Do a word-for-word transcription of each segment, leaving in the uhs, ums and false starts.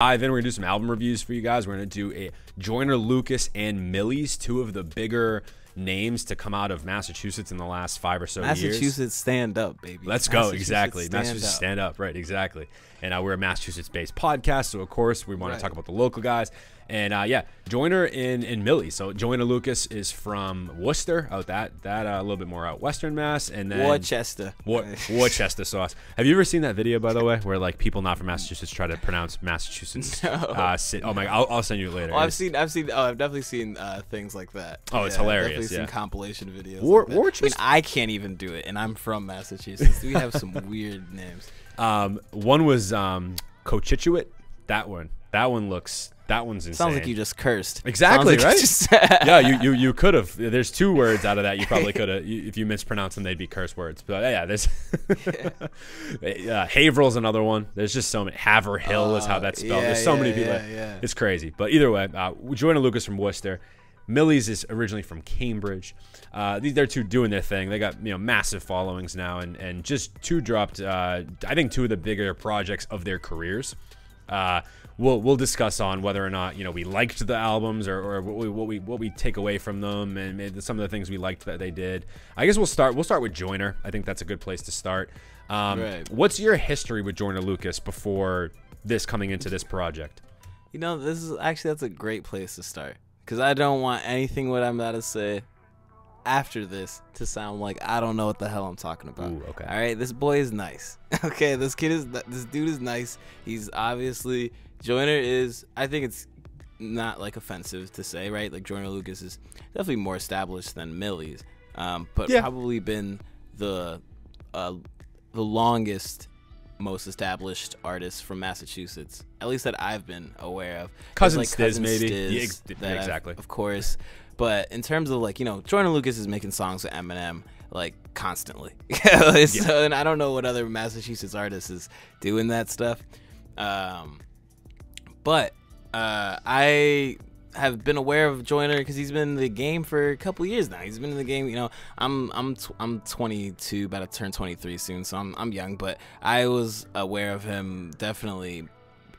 All right, then we're gonna do some album reviews for you guys. We're gonna do a Joyner Lucas and Millyz, two of the bigger names to come out of Massachusetts in the last five or so Massachusetts years. Massachusetts stand up, baby. Let's go, exactly. Stand Massachusetts up. stand up, right, exactly. And uh, we're a Massachusetts-based podcast, so of course we want right. to talk about the local guys. And uh, yeah, Joyner and, and Millie. So Joyner Lucas is from Worcester, out that that uh, a little bit more out Western Mass, and then Worcester, War, Worcester sauce. Have you ever seen that video, by the way, where like people not from Massachusetts try to pronounce Massachusetts? No. Uh, sit, oh my, I'll, I'll send you it later. Oh, I've it's, seen, I've seen, oh, I've definitely seen uh, things like that. Oh, it's yeah, hilarious. I've definitely yeah. seen compilation videos. War, like Worcester. I mean, I can't even do it, and I'm from Massachusetts. We have some weird names. Um, one was um, Cochituate. That one. That one looks. That one's insane. Sounds like you just cursed. Exactly, like right? Just yeah, you you, you could have. There's two words out of that you probably could have. If you mispronounce them, they'd be curse words. But yeah, there's. yeah. uh, Haverhill's another one. There's just so many. Haverhill uh, is how that's spelled. Yeah, there's so yeah, many people. Yeah, yeah. It's crazy. But either way, uh, Joyner Lucas from Worcester. Millyz is originally from Cambridge. Uh, these they're two doing their thing. They got you know massive followings now, and and just two dropped. Uh, I think two of the bigger projects of their careers. Uh, we'll we'll discuss on whether or not you know we liked the albums or, or what we what we what we take away from them and some of the things we liked that they did. I guess we'll start we'll start with Joyner. I think that's a good place to start. Um, right. What's your history with Joyner Lucas before this coming into this project? You know, this is actually that's a great place to start because I don't want anything what I'm about to say after this to sound like I don't know what the hell I'm talking about. Ooh, okay. All right, this boy is nice. Okay, this kid is this dude is nice. He's obviously Joyner is. I think it's not like offensive to say, right? Like Joyner Lucas is definitely more established than Millyz, um, but yeah. probably been the uh, the longest, most established artist from Massachusetts, at least that I've been aware of. Cousin like Stiz, Cousin maybe. Stiz yeah, exactly. I've, of course. But in terms of like, you know, Joyner Lucas is making songs with Eminem like constantly. so, yeah. And I don't know what other Massachusetts artist is doing that stuff. Um, but uh, I have been aware of Joyner because he's been in the game for a couple years now. He's been in the game, you know, I'm I'm t I'm twenty-two, about to turn twenty-three soon, so I'm I'm young. But I was aware of him definitely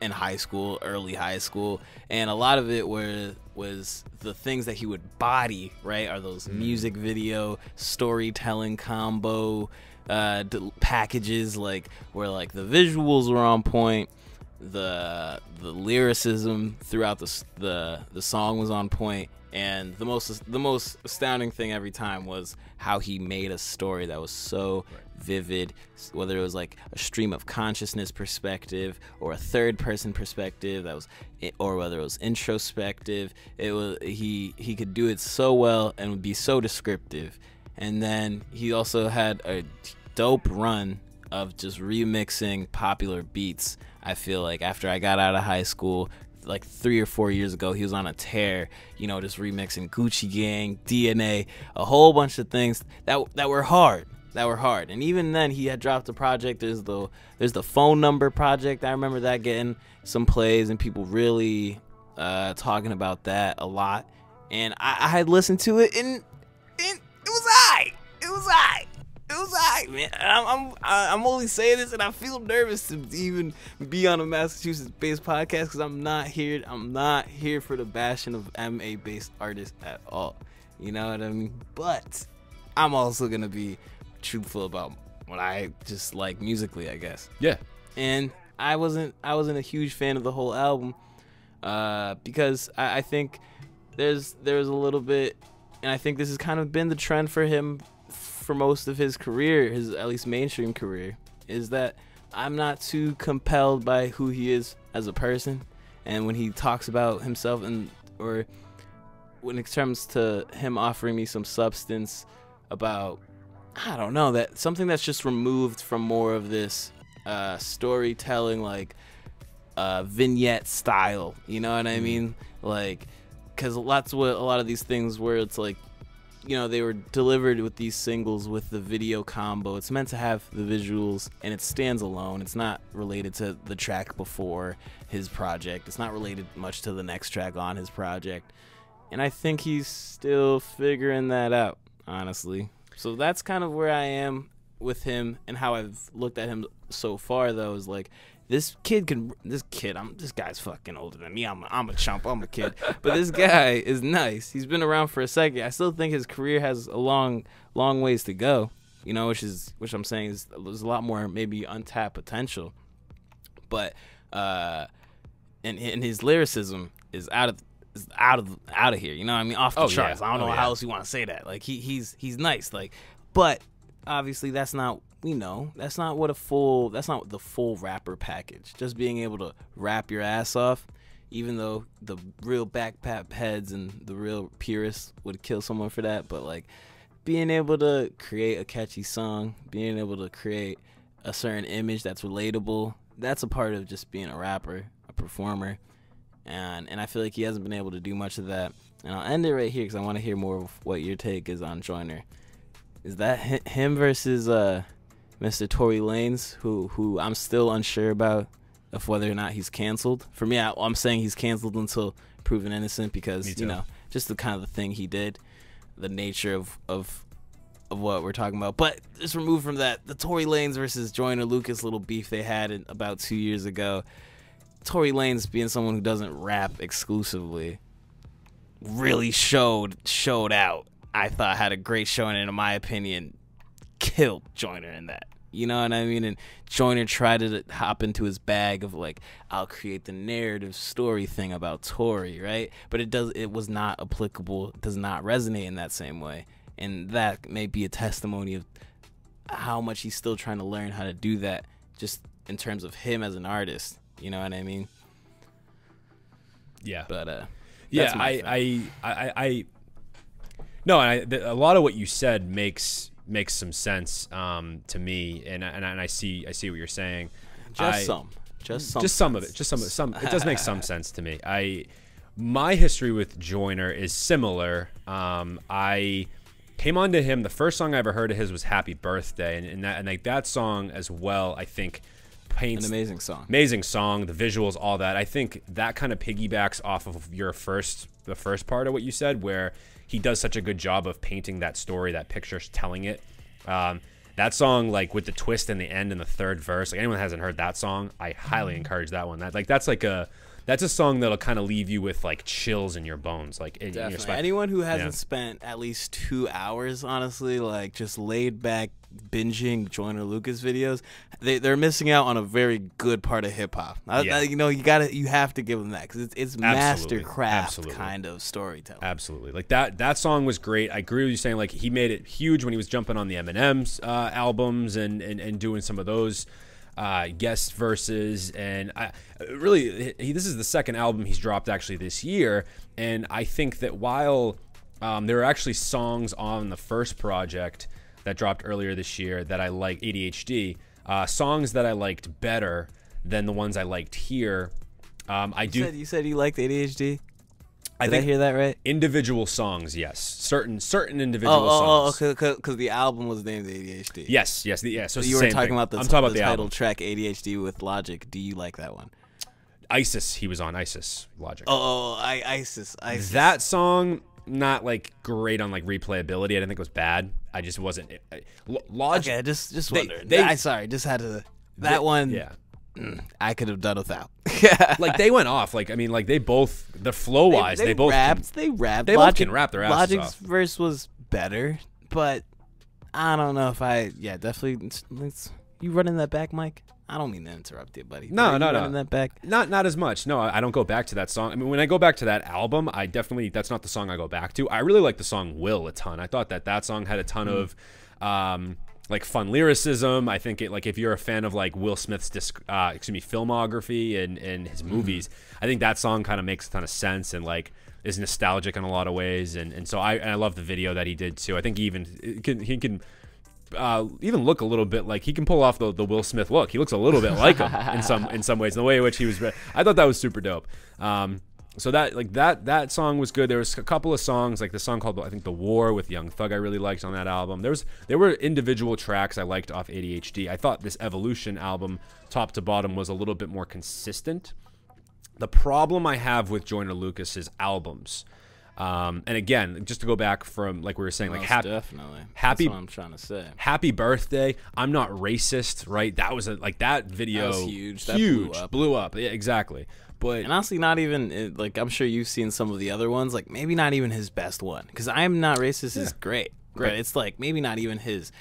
in high school, early high school, and a lot of it were was the things that he would body, right? Are those mm. music video storytelling combo uh, d packages like where like the visuals were on point, the the lyricism throughout the the the song was on point, and the most the most astounding thing every time was how he made a story that was so right. vivid, whether it was like a stream of consciousness perspective or a third person perspective that was it, or whether it was introspective. It was he he could do it so well and would be so descriptive. And then he also had a dope run of just remixing popular beats. I feel like after I got out of high school like three or four years ago, he was on a tear, you know, just remixing Gucci Gang, D N A, a whole bunch of things that that were hard. That were hard. And even then he had dropped a project. There's the there's the phone number project. I remember that getting some plays and people really uh talking about that a lot. And I, I had listened to it and, and it was aight. It was aight. It was aight, man. I'm, I'm I'm only saying this, and I feel nervous to even be on a Massachusetts-based podcast because I'm not here. I'm not here for the bashing of M A-based artists at all. You know what I mean? But I'm also gonna be truthful about what I just like musically, I guess. Yeah. And I wasn't I wasn't a huge fan of the whole album uh, because I, I think there's there's a little bit, and I think this has kind of been the trend for him. For most of his career, his at least mainstream career, is that I'm not too compelled by who he is as a person, and when he talks about himself and or when it comes to him offering me some substance about I don't know that something that's just removed from more of this uh, storytelling like uh, vignette style, you know what I mean? Like, because lots of what a lot of these things where it's like, you know, they were delivered with these singles with the video combo. It's meant to have the visuals, and it stands alone. It's not related to the track before his project. It's not related much to the next track on his project. And I think he's still figuring that out, honestly. So that's kind of where I am with him and how I've looked at him so far, though, is like This kid can. This kid. I'm. This guy's fucking older than me. I'm. A, I'm a chump. I'm a kid. But this guy is nice. He's been around for a second. I still think his career has a long, long ways to go. You know, which is which I'm saying is there's a lot more maybe untapped potential. But uh, and and his lyricism is out of is out of out of here. You know what I mean? Off the oh, charts. Yeah. I don't oh, know yeah. how else you want to say that. Like he he's he's nice. Like, but obviously that's not. We know that's not what a full that's not the full rapper package. Just being able to rap your ass off, even though the real backpack heads and the real purists would kill someone for that, but like being able to create a catchy song, being able to create a certain image that's relatable, that's a part of just being a rapper, a performer. And and I feel like he hasn't been able to do much of that. And I'll end it right here because I want to hear more of what your take is on Joyner. Is that him versus uh Mister Tory Lanez, who who I'm still unsure about of whether or not he's canceled. For me, I, I'm saying he's canceled until proven innocent because, you know, just the kind of the thing he did, the nature of of of what we're talking about. But just removed from that, the Tory Lanez versus Joyner Lucas little beef they had in, about two years ago. Tory Lanez being someone who doesn't rap exclusively really showed showed out. I thought had a great showing, and in my opinion, killed Joyner in that. You know what I mean? And Joyner tried to hop into his bag of like, I'll create the narrative story thing about Tory, right? But it does it was not applicable, does not resonate in that same way. And that may be a testimony of how much he's still trying to learn how to do that, just in terms of him as an artist. You know what I mean? Yeah. But uh yeah, I, I I I no, I a lot of what you said makes makes some sense um, to me, and and I, and I see I see what you're saying. Just I, some, just some, just some sense. of it, just some of it, some. It does make some sense to me. I, my history with Joyner is similar. Um, I came onto him. The first song I ever heard of his was "Happy Birthday," and, and that and like that song as well. I think paints an amazing song, amazing song. The visuals, all that. I think that kind of piggybacks off of your first, the first part of what you said, where he does such a good job of painting that story, that picture, telling it. Um, that song, like with the twist in the end and the third verse, like anyone that hasn't heard that song, I highly encourage that one. That like that's like a that's a song that'll kind of leave you with like chills in your bones, like in, in your spine. Anyone who hasn't yeah. spent at least two hours, honestly, like just laid back binging Joyner Lucas videos, they they're missing out on a very good part of hip hop. I, yeah. I, you know, you gotta you have to give them that because it's it's Absolutely. mastercraft Absolutely. kind of storytelling. Absolutely, like that that song was great. I agree with you saying like he made it huge when he was jumping on the Eminem's uh, albums and, and and doing some of those uh, guest verses. And I really he, this is the second album he's dropped actually this year, and I think that while um, there are actually songs on the first project that dropped earlier this year that I like, A D H D, uh, songs that I liked better than the ones I liked here. Um, I you do. Said, you said you liked A D H D. I Did think I hear that right? Individual songs, yes. Certain certain individual oh, songs. Oh, because oh, the album was named A D H D. Yes, yes, the, yeah. So, so you were talking thing. about the, I'm talking about the, the title album. track A D H D with Logic. Do you like that one? ISIS. He was on ISIS. Logic. Oh, oh I, ISIS. ISIS. That song, not like great on like replayability. I didn't think it was bad. I just wasn't I, Logic. Okay, just just wondering. They, they, I sorry, just had to that they, one. Yeah, mm, I could have done without. Like they went off. Like I mean, like they both the flow wise. They, they, they both rapped. Can, they rapped. They Logic, both can rap their asses Logic's off. verse was better, but I don't know if I. Yeah, definitely. It's, it's, you running that back, Mike? I don't mean to interrupt you, buddy. No, no, no. That back? Not, not as much. No, I don't go back to that song. I mean, when I go back to that album, I definitely, that's not the song I go back to. I really like the song Will a ton. I thought that that song had a ton mm. of, um, like fun lyricism. I think it, like if you're a fan of like Will Smith's disc, uh, excuse me, filmography and, and his movies, mm. I think that song kind of makes a ton of sense and like is nostalgic in a lot of ways. And, and so I, and I love the video that he did too. I think even it can, he can, Uh, even look a little bit like he can pull off the, the Will Smith look. He looks a little bit like him in some in some ways. The way in which he was, I thought that was super dope. Um, so that like that that song was good. There was a couple of songs like the song called I think The War with Young Thug I really liked on that album. There was there were individual tracks I liked off A D H D. I thought this Evolution album, top to bottom, was a little bit more consistent. The problem I have with Joyner Lucas's albums Um, and again, just to go back from like we were saying, like Most hap definitely. happy, That's what I'm trying to say. Happy Birthday, I'm Not Racist, right? That was a, like that video, that was huge, huge, that blew up. blew up. Yeah, exactly. But and honestly, not even like I'm sure you've seen some of the other ones. Like maybe not even his best one, because I'm Not Racist yeah. is great, great. But it's like maybe not even his.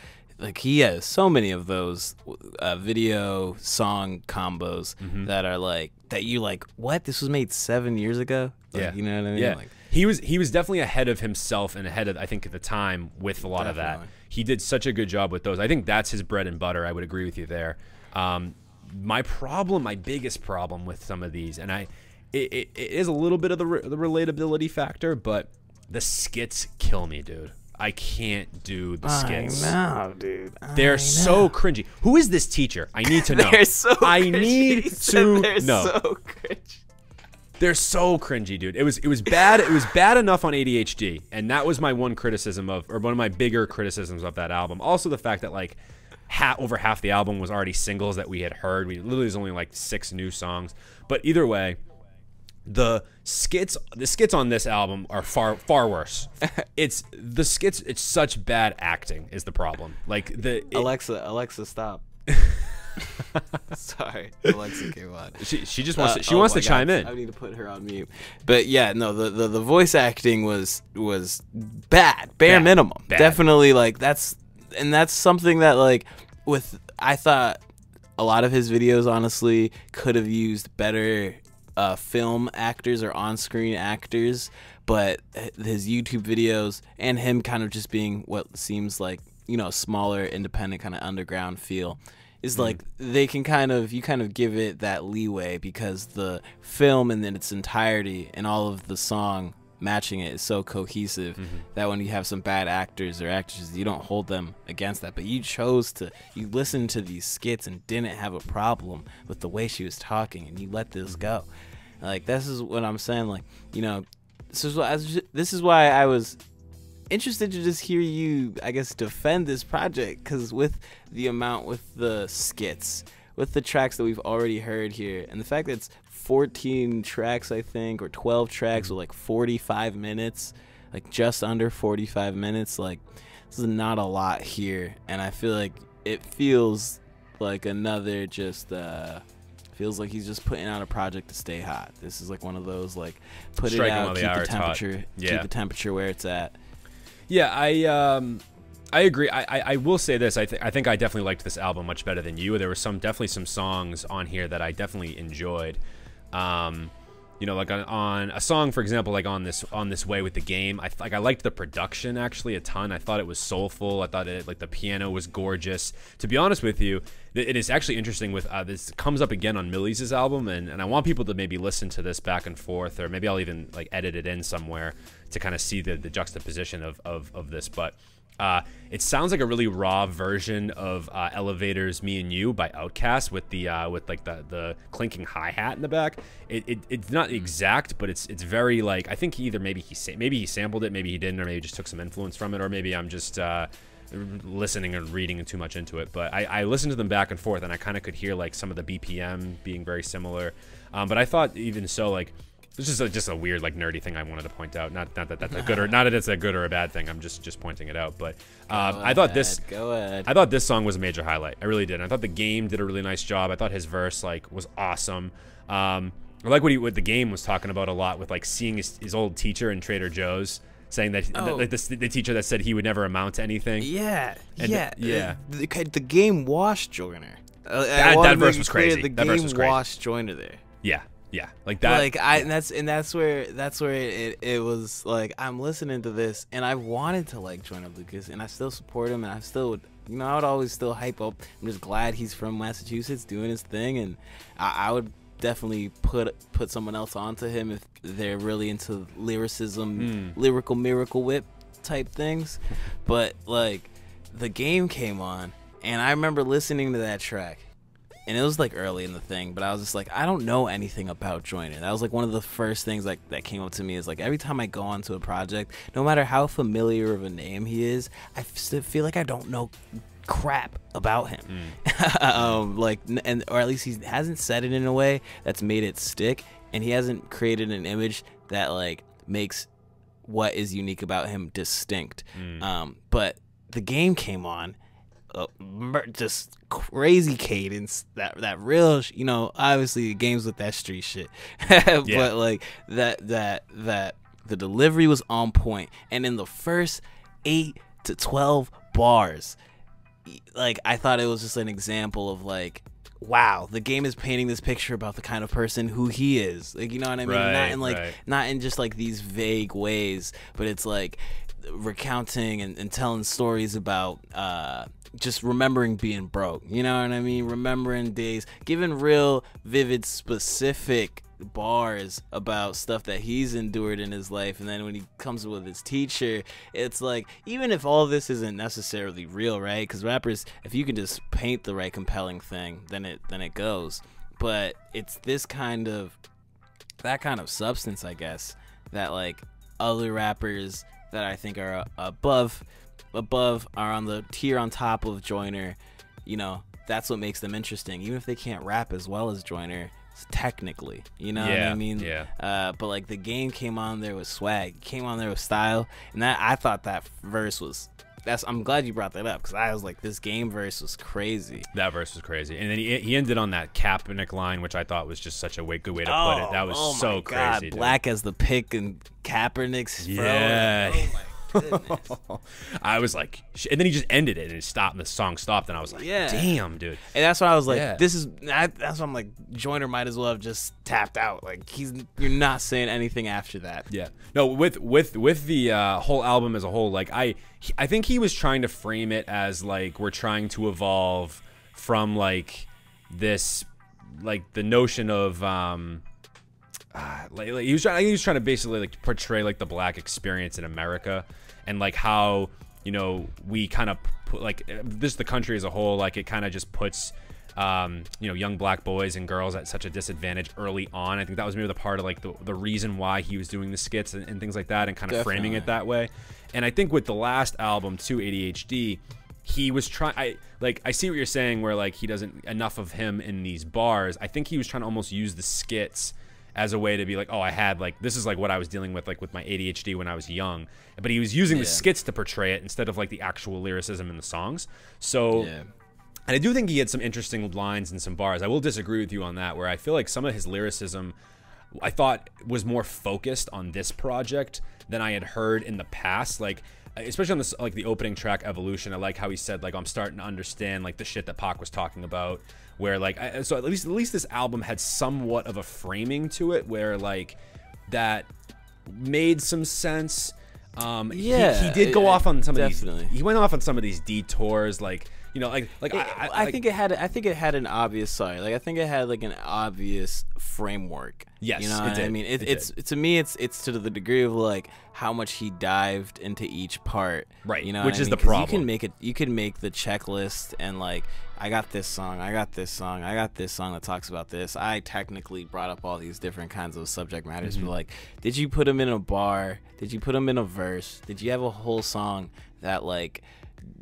Like he has so many of those uh, video song combos mm-hmm. that are like that. You like what? This was made seven years ago. Like, yeah, you know what I mean. Yeah. Like, He was he was definitely ahead of himself and ahead of, I think, at the time with a lot definitely. of that. He did such a good job with those. I think that's his bread and butter. I would agree with you there. Um, my problem, my biggest problem with some of these, and I, it, it, it is a little bit of the, re the relatability factor, but the skits kill me, dude. I can't do the skits. I know, dude. I they're know. so cringy. Who is this teacher? I need to know. They're so I cringy. need to they're know. They're so cringy. They're so cringy, dude. It was it was bad. It was bad enough on A D H D, and that was my one criticism of, or one of my bigger criticisms of that album. Also, the fact that like, ha over half the album was already singles that we had heard. We literally was only like six new songs. But either way, the skits the skits on this album are far far worse. It's the skits. It's such bad acting is the problem. Like the it, Alexa, Alexa, stop. Sorry, Alexa came on. She she just wants uh, to, she oh wants to God. chime in. I need to put her on mute. But yeah, no, the the, the voice acting was was bad, bare bad. minimum. Bad. Definitely like that's and that's something that like with I thought a lot of his videos honestly could have used better uh, film actors or on screen actors, but his YouTube videos and him kind of just being what seems like you know a smaller independent kind of underground feel. Is like they can kind of you kind of give it that leeway because the film and then its entirety and all of the song matching it is so cohesive mm-hmm. that when you have some bad actors or actresses you don't hold them against that, but you chose to you listened to these skits and didn't have a problem with the way she was talking and you let this go. Like this is what I'm saying, like you know this is what I was just, this is why I was interested to just hear you, I guess, defend this project, because with the amount, with the skits, with the tracks that we've already heard here, and the fact that it's fourteen tracks, I think, or twelve tracks with like forty-five minutes, like just under forty-five minutes, like this is not a lot here, and I feel like it feels like another just uh feels like he's just putting out a project to stay hot. This is like one of those like put Strike it out, keep the, the temperature, yeah. keep the temperature where it's at. Yeah, I um, I agree. I, I, I will say this. I think I think I definitely liked this album much better than you. There were some definitely some songs on here that I definitely enjoyed. Um, you know, like on, on a song, for example, like on this on this way with the game. I like I liked the production actually a ton. I thought it was soulful. I thought it like the piano was gorgeous. To be honest with you, it is actually interesting. With uh, this comes up again on Millyz's album, and and I want people to maybe listen to this back and forth, or maybe I'll even like edit it in somewhere to kind of see the, the juxtaposition of, of, of this, but uh, it sounds like a really raw version of uh, Elevators, Me and You by Outkast with the uh, with like the, the clinking hi-hat in the back. It, it it's not exact, but it's it's very like I think he either maybe he sa maybe he sampled it, maybe he didn't, or maybe just took some influence from it, or maybe I'm just uh, listening and reading too much into it. But I, I listened to them back and forth, and I kind of could hear like some of the B P M being very similar. Um, but I thought even so, like. This is a, just a weird, like, nerdy thing I wanted to point out. Not, not that that's a good or not that it's a good or a bad thing. I'm just just pointing it out. But um, I thought this, go ahead. I thought this song was a major highlight. I really did. I thought the game did a really nice job. I thought his verse like was awesome. Um, I like what he, what the game was talking about a lot with like seeing his, his old teacher in Trader Joe's. Saying that oh. the, the, the teacher that said he would never amount to anything. Yeah, and yeah, the, yeah. The, the, the game washed Joyner. Uh, that, that verse was crazy. The that game verse was crazy. washed Joyner there. Yeah. Yeah, like that. Like I, and that's and that's where that's where it, it it was like I'm listening to this and I wanted to like Joyner Lucas and I still support him and I still would you know I would always still hype up. I'm just glad he's from Massachusetts doing his thing and I, I would definitely put put someone else onto him if they're really into lyricism, mm. lyrical miracle whip type things. But like the game came on and I remember listening to that track. And it was like early in the thing, but I was just like, I don't know anything about Joyner. That was like one of the first things like that came up to me is like every time I go onto a project, no matter how familiar of a name he is, I still feel like I don't know crap about him. Mm. um, like, and or at least he hasn't said it in a way that's made it stick, and he hasn't created an image that like makes what is unique about him distinct. Mm. Um, but The Game came on, uh, just crazy cadence, that that real, you know, obviously The Game's with that street shit, yeah. But like that that that the delivery was on point, and in the first eight to twelve bars, like I thought it was just an example of like, wow, The Game is painting this picture about the kind of person who he is, like, you know what I mean? Right, not in like right. not in just like these vague ways, but it's like recounting and, and telling stories about uh just remembering being broke, you know what I mean, remembering days, giving real vivid specific bars about stuff that he's endured in his life. And then when he comes with his teacher, it's like, even if all this isn't necessarily real, right, because rappers, if you can just paint the right compelling thing, then it then it goes. But it's this kind of that kind of substance, I guess, that like other rappers that I think are above above are on the tier on top of Joyner, you know, that's what makes them interesting, even if they can't rap as well as Joyner technically, you know yeah, what I mean? Yeah. Uh, but like The Game came on there with swag, came on there with style, and that I thought that verse was. That's I'm glad you brought that up, because I was like, this Game verse was crazy. That verse was crazy, and then he, he ended on that Kaepernick line, which I thought was just such a way, good way to oh, put it. That was oh so my God, crazy. Black dude. As the pick and Kaepernick's yeah. Bro. Oh my I was like, and then he just ended it and it stopped, and the song stopped, and I was like, yeah. damn, dude. And that's why I was like, yeah. this is, I, that's why I'm like, Joyner might as well have just tapped out. Like, he's, you're not saying anything after that. Yeah. No, with with with the uh, whole album as a whole, like I, I think he was trying to frame it as like, we're trying to evolve from like this, like the notion of. Um, Uh, like, like he was trying, I think he was trying to basically like portray like the black experience in America, and like how, you know, we kind of put like this, the country as a whole, like it kind of just puts, um, you know, young black boys and girls at such a disadvantage early on. I think that was maybe the part of like the, the reason why he was doing the skits and, and things like that, and kind of Definitely. Framing it that way. And I think with the last album too, A D H D, he was trying, I like, I see what you're saying, where like he doesn't enough of him in these bars. I think he was trying to almost use the skits as a way to be like, oh, I had like, this is like what I was dealing with, like with my A D H D when I was young. But he was using yeah. the skits to portray it instead of like the actual lyricism in the songs. So, yeah. and I do think he had some interesting lines and some bars. I will disagree with you on that, where I feel like some of his lyricism I thought was more focused on this project than I had heard in the past. Like, especially on this, like the opening track Evolution, I like how he said like, I'm starting to understand like the shit that Pac was talking about, where like I, so at least at least this album had somewhat of a framing to it where like that made some sense. Um yeah, he, he did go it, off on some definitely. Of these, he went off on some of these detours, like, you know, like like it, I, I, I think like, it had I think it had an obvious sorry like I think it had like an obvious framework. Yes, you know what I mean? It, it it's did. To me, it's it's to the degree of like how much he dived into each part, right? You know, which is I mean? the problem. You can make it. You can make the checklist and like, I got this song, I got this song, I got this song that talks about this. I technically brought up all these different kinds of subject matters, mm-hmm. but like, did you put them in a bar? Did you put them in a verse? Did you have a whole song that like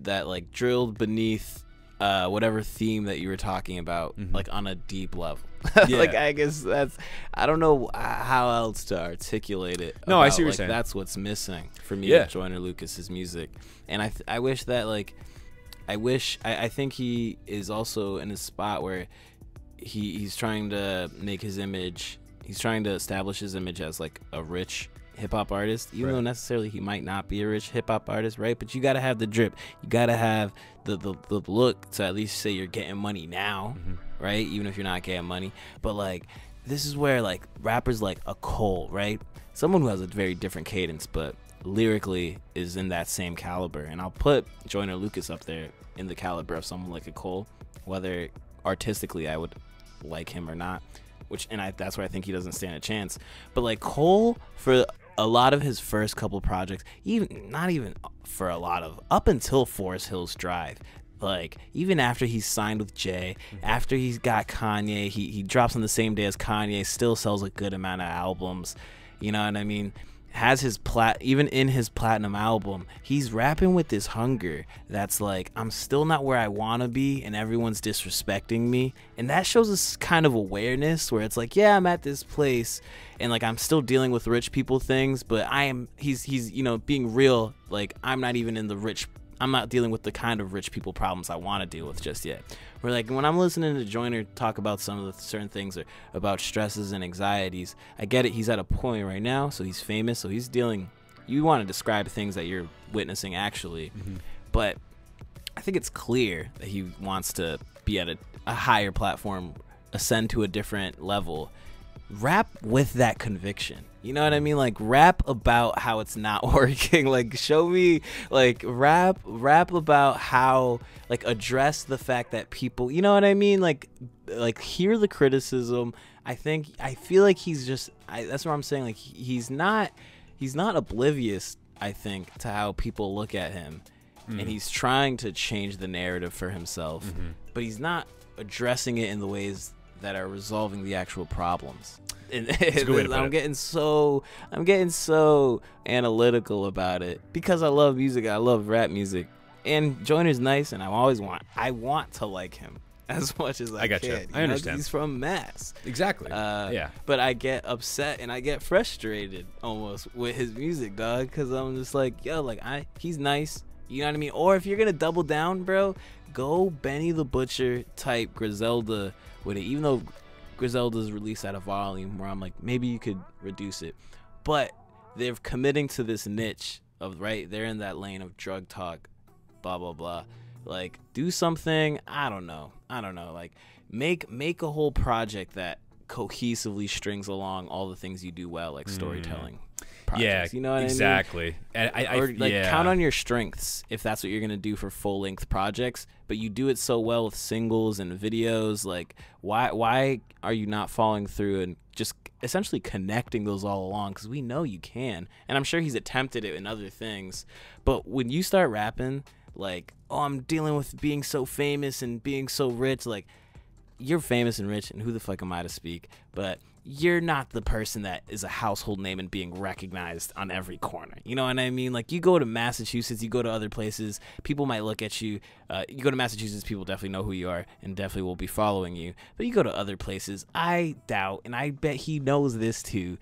that like drilled beneath uh, whatever theme that you were talking about, mm-hmm. like on a deep level? Yeah. Like, I guess that's, I don't know how else to articulate it. No, about, I see what you're like, saying. That's what's missing for me yeah. with Joyner Lucas's music. And I, th I wish that, like, I wish, I, I think he is also in a spot where he he's trying to make his image, he's trying to establish his image as, like, a rich hip-hop artist, even right. though necessarily he might not be a rich hip-hop artist, right? But you gotta have the drip. You gotta have the, the, the look to at least say you're getting money now. Mm-hmm. Right, even if you're not getting money. But like, this is where like rappers like a Cole, right, someone who has a very different cadence but lyrically is in that same caliber, and I'll put Joyner Lucas up there in the caliber of someone like a Cole, whether artistically I would like him or not, which and I, that's why I think he doesn't stand a chance. But like Cole, for a lot of his first couple projects, even not even for a lot of up until Forest Hills Drive, like even after he's signed with Jay, mm-hmm. after he's got Kanye, he, he drops on the same day as Kanye, still sells a good amount of albums, you know what I mean? has his plat even in his platinum album, he's rapping with this hunger that's like, I'm still not where I want to be and everyone's disrespecting me. And that shows this kind of awareness where it's like, yeah, I'm at this place and like I'm still dealing with rich people things, but I am he's he's you know, being real, like I'm not even in the rich I'm not dealing with the kind of rich people problems I want to deal with just yet. Where like when I'm listening to Joyner talk about some of the certain things or about stresses and anxieties, I get it. He's at a point right now, so he's famous, so he's dealing. You want to describe things that you're witnessing actually, mm-hmm. but I think it's clear that he wants to be at a, a higher platform, ascend to a different level. Rap with that conviction, you know what I mean? Like rap about how it's not working, like show me, like rap rap about how, like address the fact that people, you know what I mean, like like hear the criticism. I think I feel like he's just I, that's what I'm saying, like he's not he's not oblivious, I think, to how people look at him, mm-hmm. and he's trying to change the narrative for himself, mm-hmm. but he's not addressing it in the ways that are resolving the actual problems. And I'm getting so I'm getting so analytical about it because I love music, I love rap music, and Joyner's nice, and I always want I want to like him as much as I, I got can. You. I understand. Know, he's from Mass, exactly. Uh, yeah, but I get upset and I get frustrated almost with his music, dog, because I'm just like, yo, like I he's nice, you know what I mean? Or if you're gonna double down, bro, go Benny the Butcher type Griselda. With it, even though Griselda's released at a volume where I'm like, maybe you could reduce it, but they're committing to this niche of, right, they're in that lane of drug talk, blah blah blah. Like do something, I don't know, I don't know, like make make a whole project that cohesively strings along all the things you do well, like storytelling, mm. projects, yeah, you know what exactly. I mean? And I, I, or like yeah. count on your strengths if that's what you're gonna do for full length projects, but you do it so well with singles and videos. Like why why are you not following through and just essentially connecting those all along? Because we know you can, and I'm sure he's attempted it in other things. But when you start rapping like, oh, I'm dealing with being so famous and being so rich, like, you're famous and rich, and who the fuck am I to speak? But you're not the person that is a household name and being recognized on every corner. You know what I mean? Like, you go to Massachusetts, you go to other places, people might look at you. Uh, you go to Massachusetts, people definitely know who you are and definitely will be following you. But you go to other places, I doubt, and I bet he knows this too,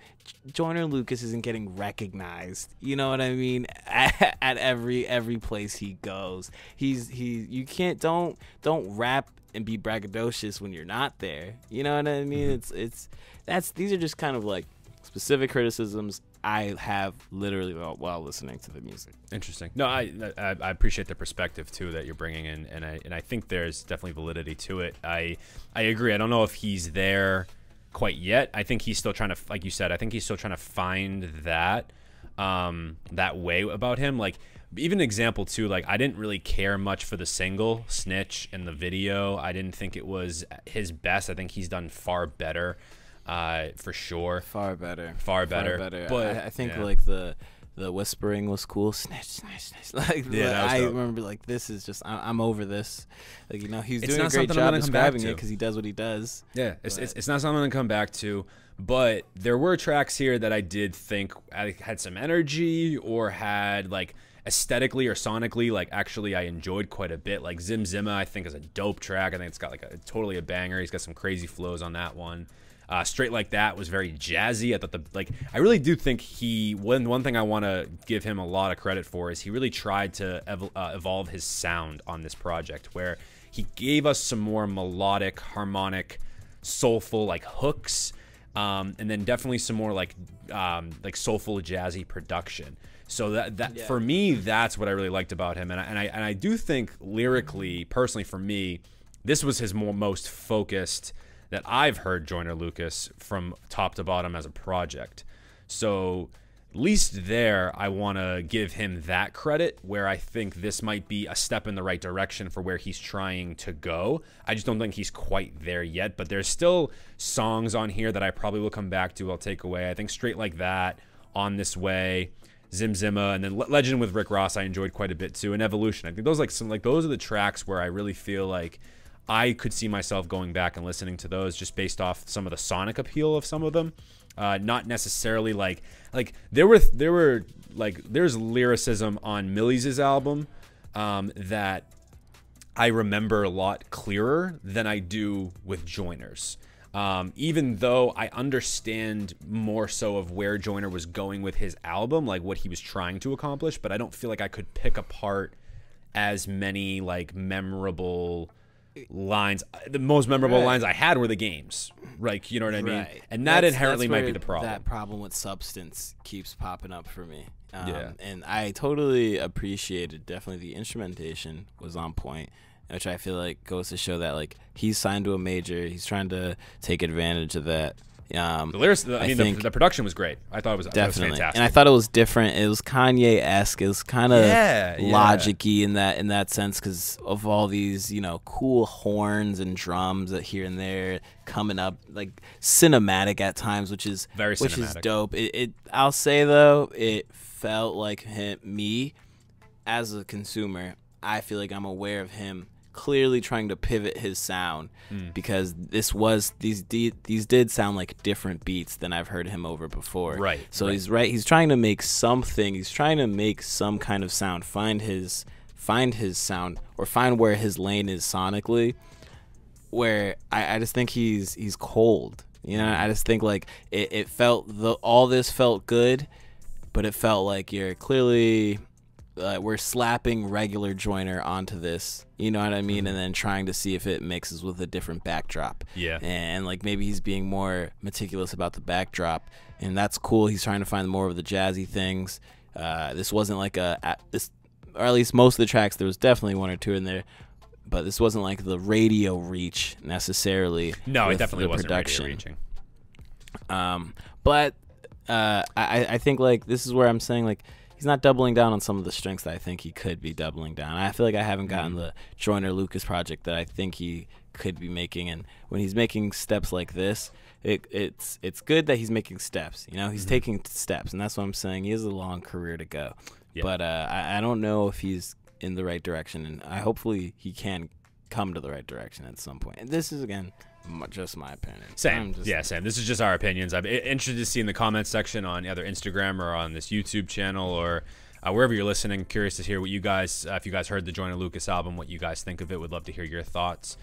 Joyner Lucas isn't getting recognized. You know what I mean? At, at every every place he goes, he's he. You can't don't don't rap and be braggadocious when you're not there. You know what I mean? It's it's that's these are just kind of like specific criticisms I have literally while, while listening to the music. Interesting. No, I, I I appreciate the perspective too that you're bringing in, and I and I think there's definitely validity to it. I I agree. I don't know if he's there quite yet. I think he's still trying to, like you said, I think he's still trying to find that um that way about him. Like, even an example too, like I didn't really care much for the single Snitch and the video. I didn't think it was his best. I think he's done far better, uh, for sure. Far better. Far better. Far better. But I, I think yeah. like the the whispering was cool. Snitch, snitch, snitch. Like, yeah, like I dope. remember, like, this is just I, I'm over this. Like, you know, he's it's doing a great job describing it because he does what he does. Yeah, it's, it's it's not something to come back to. But there were tracks here that I did think I had some energy or had like, aesthetically or sonically, like actually I enjoyed quite a bit. Like Zim Zima, I think, is a dope track. I think it's got like a totally a banger. He's got some crazy flows on that one. Uh, Straight Like That was very jazzy. I thought the like I really do think he one one thing I want to give him a lot of credit for is he really tried to ev uh, evolve his sound on this project, where he gave us some more melodic, harmonic, soulful like hooks, um, and then definitely some more like um, like soulful jazzy production. So that, that yeah. for me, that's what I really liked about him. And I, and I and I do think lyrically, personally for me, this was his more, most focused that I've heard Joyner Lucas from top to bottom as a project. So at least there, I want to give him that credit, where I think this might be a step in the right direction for where he's trying to go. I just don't think he's quite there yet, but there's still songs on here that I probably will come back to, I'll take away. I think Straight Like That, On This Way, Zim Zima, and then Legend with Rick Ross I enjoyed quite a bit too, and Evolution. I think those like some like those are the tracks where I really feel like I could see myself going back and listening to those, just based off some of the sonic appeal of some of them. Uh, not necessarily like like there were there were like there's lyricism on Millyz's album um, that I remember a lot clearer than I do with Joyner's. Um, even though I understand more so of where Joyner was going with his album, like what he was trying to accomplish, but I don't feel like I could pick apart as many like memorable lines. The most memorable right. lines I had were the games, like, you know what I mean? Right. And that that's, inherently that's might be the problem. That problem with substance keeps popping up for me. Um, yeah. And I totally appreciated, definitely the instrumentation was on point, which I feel like goes to show that like he's signed to a major, he's trying to take advantage of that. Um, the lyrics, the, I, I mean, think the, the production was great. I thought it was definitely, it was fantastic. And I thought it was different. It was Kanye-esque. It was kind of yeah, Logic-y yeah. in that in that sense, because of all these, you know, cool horns and drums that here and there coming up, like cinematic at times, which is very which cinematic. is dope. It, it, I'll say though, it felt like him, me, as a consumer, I feel like I'm aware of him clearly trying to pivot his sound mm. because this was these de these did sound like different beats than I've heard him over before. Right. So right. he's right. He's trying to make something. He's trying to make some kind of sound. Find his find his sound or find where his lane is sonically. Where I, I just think he's he's cold. You know. I just think like it, it felt the all this felt good, but it felt like you're clearly. Uh, we're slapping regular Joyner onto this, you know what I mean, and then trying to see if it mixes with a different backdrop. Yeah, and like maybe he's being more meticulous about the backdrop, and that's cool. He's trying to find more of the jazzy things. Uh, this wasn't like a, a this, or at least most of the tracks. There was definitely one or two in there, but this wasn't like the radio reach necessarily. No, it definitely wasn't radio reaching. Um, but uh, I I think like this is where I'm saying like. He's not doubling down on some of the strengths that I think he could be doubling down. I feel like I haven't gotten mm-hmm. the Joyner Lucas project that I think he could be making. And when he's making steps like this, it, it's it's good that he's making steps. You know, he's mm-hmm. taking steps, and that's what I'm saying. He has a long career to go. Yeah. But uh, I, I don't know if he's in the right direction, and I hopefully he can come to the right direction at some point. And this is again. Just my opinion. Same, just, yeah, same. This is just our opinions. I'm interested to see in the comments section on either Instagram or on this YouTube channel or uh, wherever you're listening. Curious to hear what you guys, uh, if you guys heard the Joyner Lucas album, what you guys think of it. Would love to hear your thoughts.